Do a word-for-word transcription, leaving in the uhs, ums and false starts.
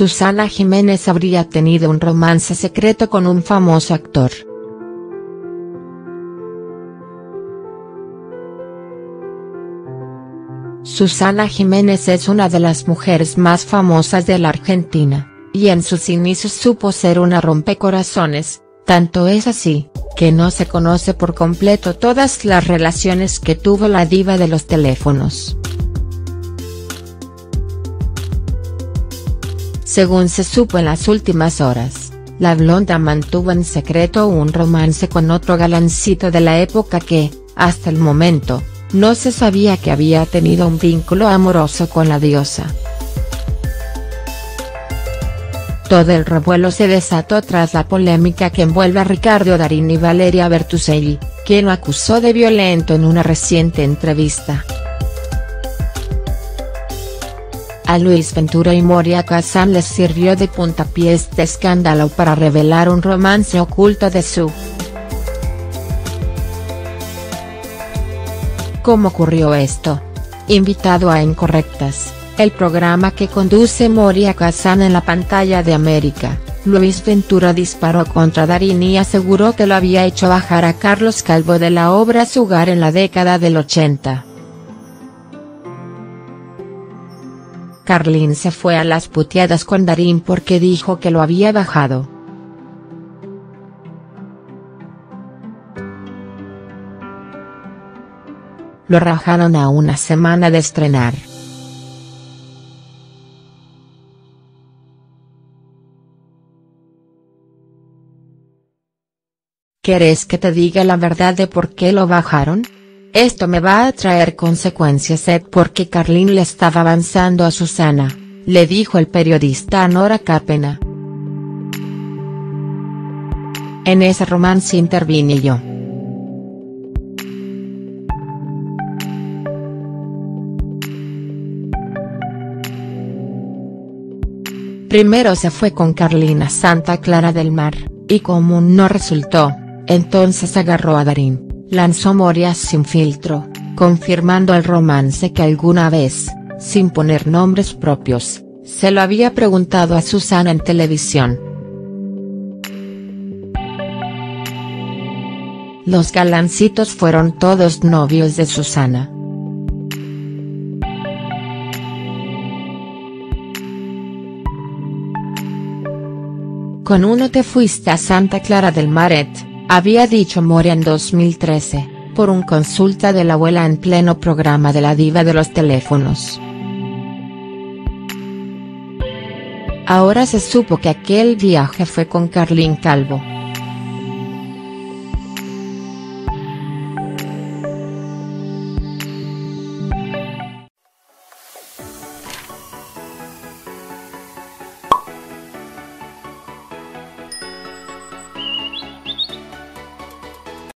Susana Giménez habría tenido un romance secreto con un famoso actor. Susana Giménez es una de las mujeres más famosas de la Argentina, y en sus inicios supo ser una rompecorazones, tanto es así, que no se conoce por completo todas las relaciones que tuvo la diva de los teléfonos. Según se supo en las últimas horas, la blonda mantuvo en secreto un romance con otro galancito de la época que, hasta el momento, no se sabía que había tenido un vínculo amoroso con la diosa. Todo el revuelo se desató tras la polémica que envuelve a Ricardo Darín y Valeria Bertuccelli, quien lo acusó de violento en una reciente entrevista. A Luis Ventura y Moria Casán les sirvió de puntapié este escándalo para revelar un romance oculto de su. ¿Cómo ocurrió esto? Invitado a Incorrectas, el programa que conduce Moria Casán en la pantalla de América, Luis Ventura disparó contra Darín y aseguró que lo había hecho bajar a Carlos Calvo de la obra Sugar en la década del ochenta. Carlín se fue a las puteadas con Darín porque dijo que lo había bajado. Lo rajaron a una semana de estrenar. ¿Querés que te diga la verdad de por qué lo bajaron? Esto me va a traer consecuencias, Ed, porque Carlín le estaba avanzando a Susana, le dijo el periodista a Nora Cápena. En ese romance intervine yo. Primero se fue con Carlín a Santa Clara del Mar, y como no resultó, entonces agarró a Darín, lanzó Moria sin filtro, confirmando el romance que alguna vez, sin poner nombres propios, se lo había preguntado a Susana en televisión. Los galancitos fueron todos novios de Susana. Con uno te fuiste a Santa Clara del Mar, Ed, había dicho Moria en dos mil trece, por un consulta de la abuela en pleno programa de la diva de los teléfonos. Ahora se supo que aquel viaje fue con Carlín Calvo.